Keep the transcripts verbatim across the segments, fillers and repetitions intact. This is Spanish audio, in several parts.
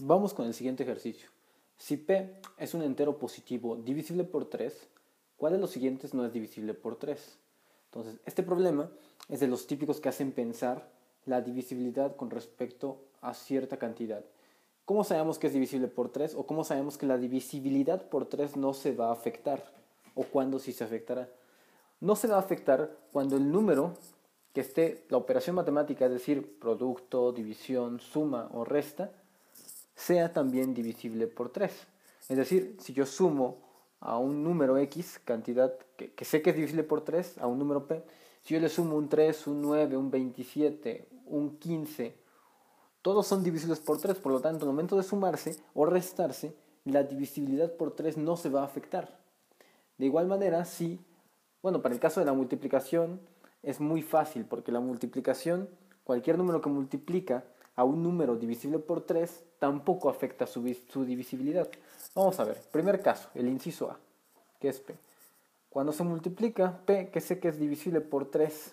Vamos con el siguiente ejercicio. Si P es un entero positivo divisible por tres, ¿cuál de los siguientes no es divisible por tres? Entonces, este problema es de los típicos que hacen pensar la divisibilidad con respecto a cierta cantidad. ¿Cómo sabemos que es divisible por tres? ¿O cómo sabemos que la divisibilidad por tres no se va a afectar? ¿O cuándo sí se afectará? No se va a afectar cuando el número que esté, la operación matemática, es decir, producto, división, suma o resta, sea también divisible por tres. Es decir, si yo sumo a un número X, cantidad que, que sé que es divisible por tres, a un número P, si yo le sumo un tres, un nueve, un veintisiete, un quince, todos son divisibles por tres, por lo tanto, al momento de sumarse o restarse, la divisibilidad por tres no se va a afectar. De igual manera, si, bueno, para el caso de la multiplicación es muy fácil, porque la multiplicación, cualquier número que multiplica a un número divisible por tres, tampoco afecta su, su divisibilidad. Vamos a ver, primer caso, el inciso A, que es P. Cuando se multiplica P, que sé que es divisible por tres,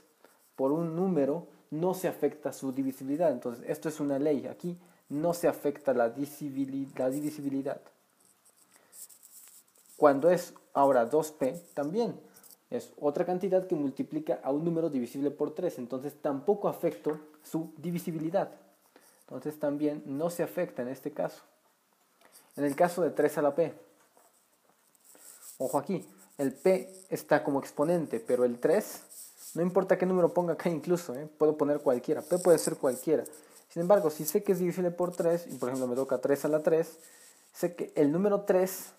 por un número, no se afecta su divisibilidad. Entonces, esto es una ley, aquí no se afecta la divisibilidad. Cuando es ahora dos P, también es otra cantidad que multiplica a un número divisible por tres, entonces tampoco afecta su divisibilidad. Entonces también no se afecta en este caso. En el caso de tres a la P, ojo aquí, el P está como exponente, pero el tres, no importa qué número ponga acá incluso, ¿eh? Puedo poner cualquiera, P puede ser cualquiera. Sin embargo, si sé que es divisible por tres, y por ejemplo me toca tres a la tres, sé que el número tres,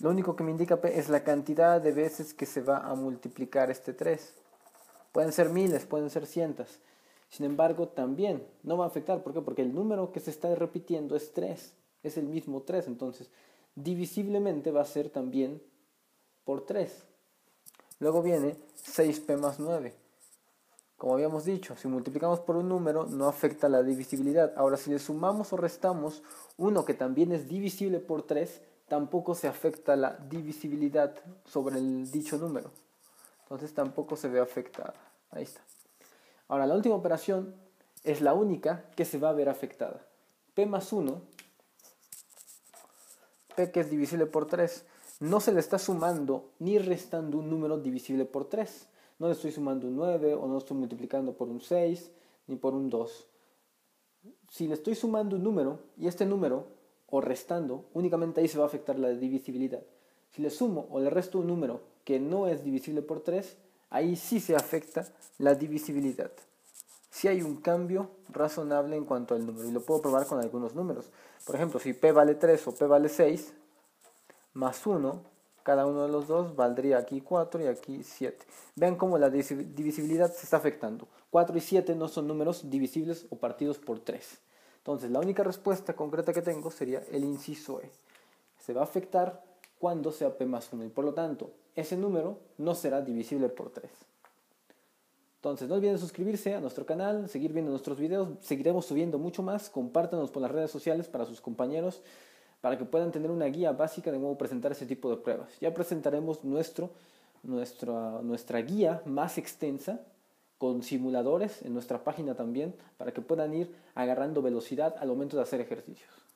lo único que me indica P es la cantidad de veces que se va a multiplicar este tres. Pueden ser miles, pueden ser cientos. Sin embargo, también no va a afectar. ¿Por qué? Porque el número que se está repitiendo es tres. Es el mismo tres. Entonces, divisiblemente va a ser también por tres. Luego viene seis P más nueve. Como habíamos dicho, si multiplicamos por un número, no afecta la divisibilidad. Ahora, si le sumamos o restamos uno que también es divisible por tres, tampoco se afecta la divisibilidad sobre el dicho número. Entonces, tampoco se ve afectada. Ahí está. Ahora, la última operación es la única que se va a ver afectada. P más uno, P que es divisible por tres, no se le está sumando ni restando un número divisible por tres. No le estoy sumando un nueve o no estoy multiplicando por un seis ni por un dos. Si le estoy sumando un número y este número, o restando, únicamente ahí se va a afectar la divisibilidad. Si le sumo o le resto un número que no es divisible por tres, ahí sí se afecta la divisibilidad. Si hay un cambio razonable en cuanto al número, y lo puedo probar con algunos números. Por ejemplo, si P vale tres o P vale seis, más uno, cada uno de los dos valdría aquí cuatro y aquí siete. Vean cómo la divisibilidad se está afectando. cuatro y siete no son números divisibles o partidos por tres. Entonces, la única respuesta concreta que tengo sería el inciso E. Se va a afectar cuando sea P más uno, y por lo tanto, ese número no será divisible por tres. Entonces, no olviden suscribirse a nuestro canal, seguir viendo nuestros videos, seguiremos subiendo mucho más, compártanos por las redes sociales para sus compañeros, para que puedan tener una guía básica de cómo presentar ese tipo de pruebas. Ya presentaremos nuestro, nuestra, nuestra guía más extensa, con simuladores en nuestra página también, para que puedan ir agarrando velocidad al momento de hacer ejercicios.